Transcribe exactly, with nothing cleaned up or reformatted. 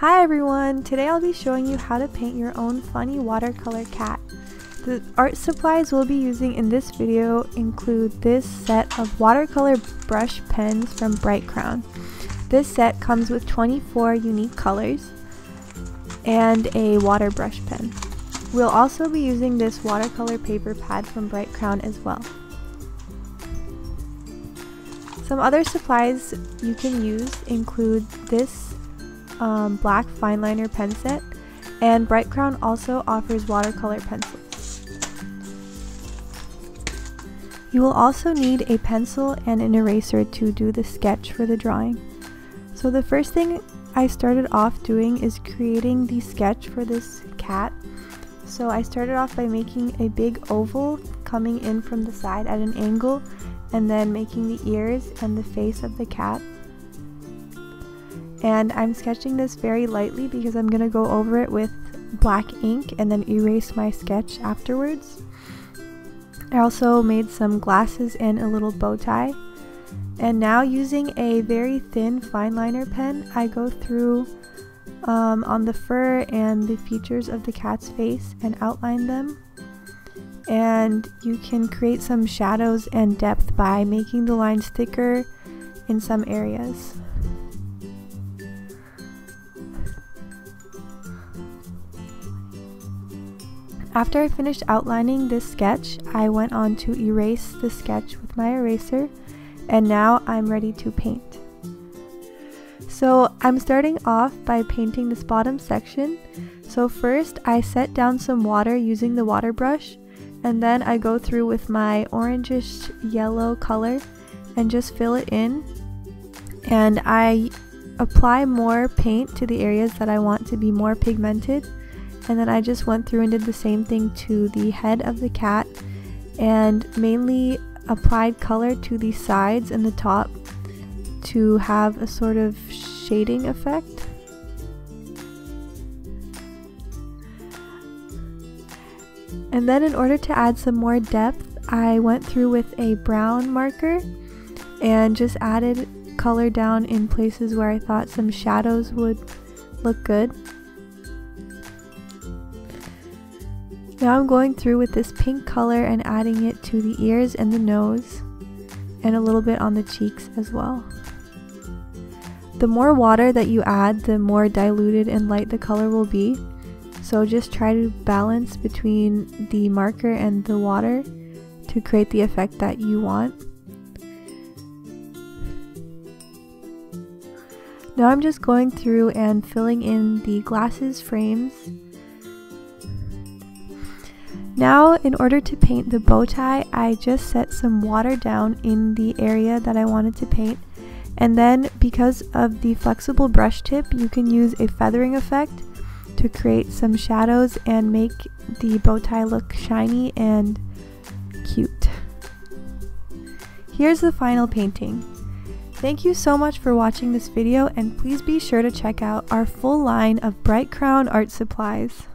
Hi everyone! Today I'll be showing you how to paint your own funny watercolor cat. The art supplies we'll be using in this video include this set of watercolor brush pens from Brite Crown. This set comes with twenty-four unique colors and a water brush pen. We'll also be using this watercolor paper pad from Brite Crown as well. Some other supplies you can use include this Um, black fine liner pen set, and Brite Crown also offers watercolor pencils. You will also need a pencil and an eraser to do the sketch for the drawing. So the first thing I started off doing is creating the sketch for this cat. So I started off by making a big oval coming in from the side at an angle, and then making the ears and the face of the cat. And I'm sketching this very lightly because I'm going to go over it with black ink and then erase my sketch afterwards. I also made some glasses and a little bow tie. And now, using a very thin fine liner pen, I go through um, on the fur and the features of the cat's face and outline them. And you can create some shadows and depth by making the lines thicker in some areas. After I finished outlining this sketch, I went on to erase the sketch with my eraser, and now I'm ready to paint. So I'm starting off by painting this bottom section. So first I set down some water using the water brush, and then I go through with my orangish yellow color and just fill it in, and I apply more paint to the areas that I want to be more pigmented. And then I just went through and did the same thing to the head of the cat, and mainly applied color to the sides and the top to have a sort of shading effect. And then, in order to add some more depth, I went through with a brown marker and just added color down in places where I thought some shadows would look good. Now I'm going through with this pink color and adding it to the ears and the nose, and a little bit on the cheeks as well. The more water that you add, the more diluted and light the color will be. So just try to balance between the marker and the water to create the effect that you want. Now I'm just going through and filling in the glasses frames. Now, in order to paint the bow tie, I just set some water down in the area that I wanted to paint, and then because of the flexible brush tip, you can use a feathering effect to create some shadows and make the bow tie look shiny and cute. Here's the final painting. Thank you so much for watching this video, and please be sure to check out our full line of Brite Crown art supplies.